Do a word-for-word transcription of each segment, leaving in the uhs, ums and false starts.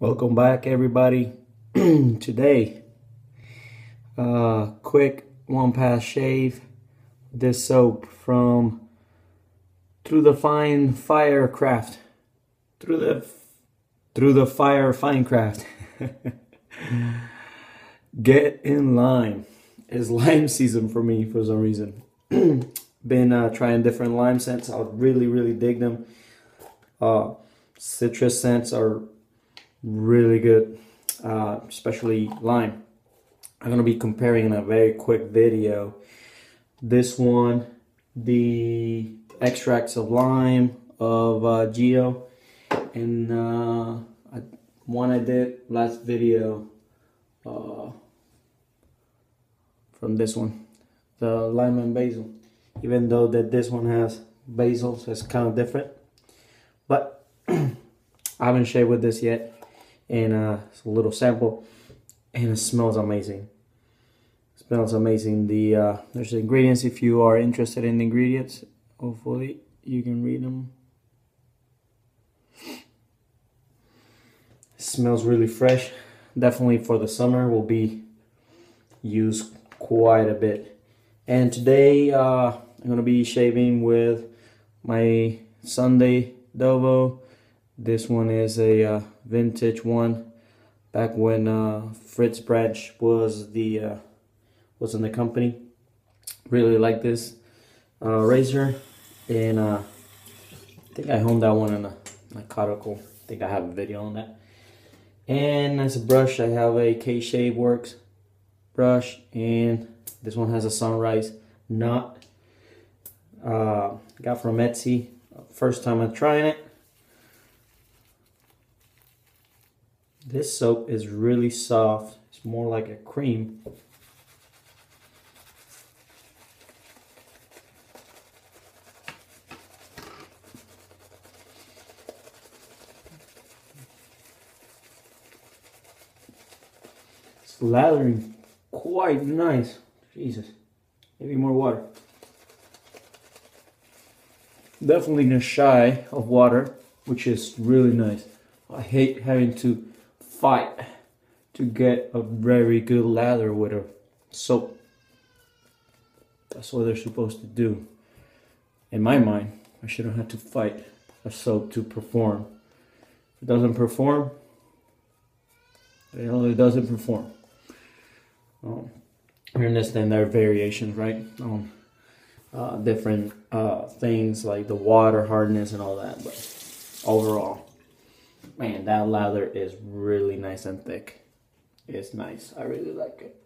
Welcome back, everybody. Today, uh, quick one pass shave. This soap from Through the Fine Fire Craft. Through the Through the Fire Fine Craft. Get in lime. It's lime season for me for some reason. Been uh, trying different lime scents. I really, really dig them. Uh, citrus scents are really good, uh, especially lime. I'm gonna be comparing in a very quick video this one, the extracts of lime of uh, Geo, and uh, I, one I did last video uh, from this one, the lime and basil, even though that this one has basil, so it's kind of different, but I haven't shaved with this yet. And uh, it's a little sample, and it smells amazing. It smells amazing. The uh, there's the ingredients. If you are interested in the ingredients, hopefully you can read them. It smells really fresh. Definitely for the summer will be used quite a bit. And today uh, I'm gonna be shaving with my Sunday Dovo. This one is a uh, vintage one, back when uh, Fritz Bradge was the uh, was in the company. Really like this uh, razor, and uh, I think I honed that one in a, a cuticle. I think I have a video on that. And as a brush, I have a K Shave Works brush, and this one has a sunrise knot. Uh, got from Etsy. First time I'm trying it. This soap is really soft. It's more like a cream. It's lathering quite nice. Jesus, maybe more water. Definitely not shy of water, which is really nice. I hate having to fight to get a very good lather with a soap. That's what they're supposed to do. In my mind, I shouldn't have to fight a soap to perform. If it doesn't perform, it only doesn't perform. Um, I understand there are variations, right? Um, uh, different uh, things like the water hardness and all that, but overall, man, that lather is really nice and thick. It's nice. I really like it.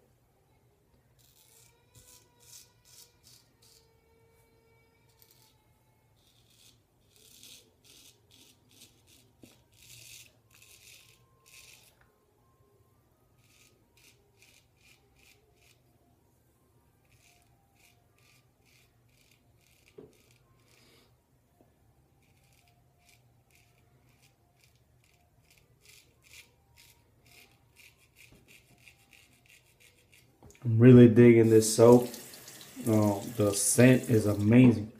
I'm really digging this soap. Oh, the scent is amazing.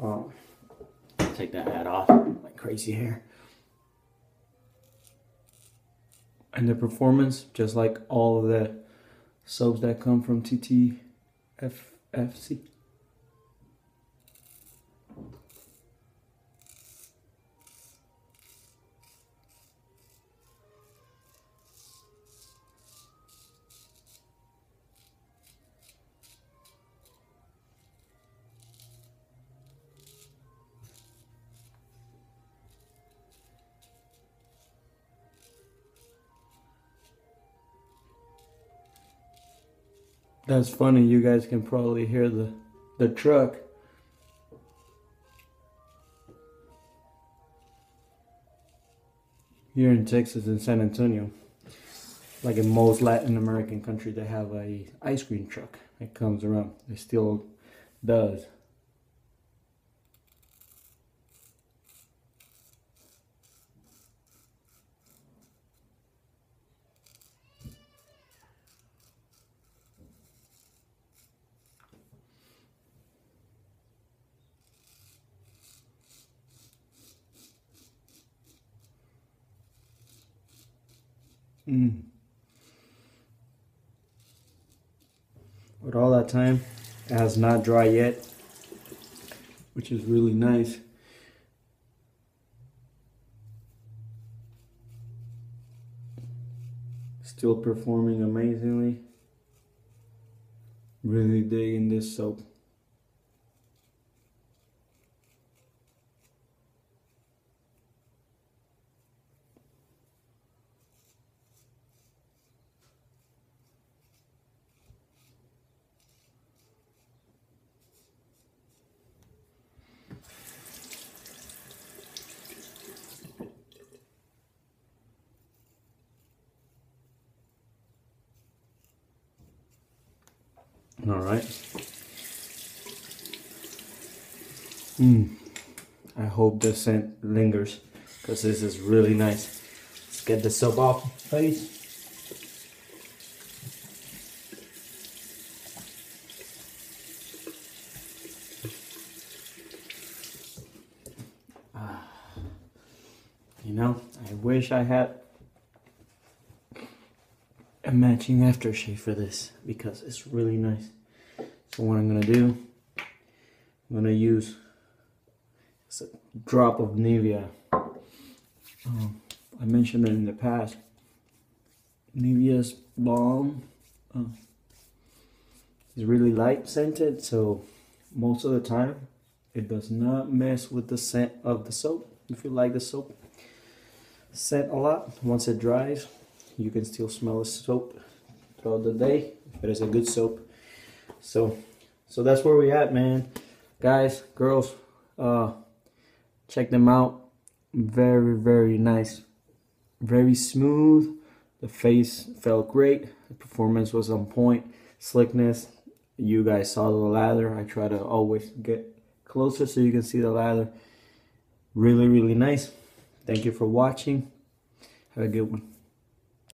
Oh, take that hat off, my crazy hair. And the performance, just like all of the soaps that come from T T F F C. That's funny, you guys can probably hear the, the truck. Here in Texas, in San Antonio, like in most Latin American countries, they have a ice cream truck that comes around. It still does. Mm. With all that time, it has not dried yet, which is really nice. Still performing amazingly. Really digging this soap. All right. Mm. I hope the scent lingers because this is really nice. Let's get the soap off my face. Uh, you know, I wish I had a matching aftershave for this because it's really nice. So what I'm gonna do, I'm gonna use just a drop of Nivea. Um, I mentioned it in the past. Nivea's balm uh, is really light scented, so most of the time it does not mess with the scent of the soap. If you like the soap scent a lot, once it dries, you can still smell the soap throughout the day. It is a good soap. So, so that's where we at, man. Guys, girls, uh, check them out. Very, very nice. Very smooth. The face felt great. The performance was on point. Slickness. You guys saw the lather. I try to always get closer so you can see the lather. Really, really nice. Thank you for watching. Have a good one.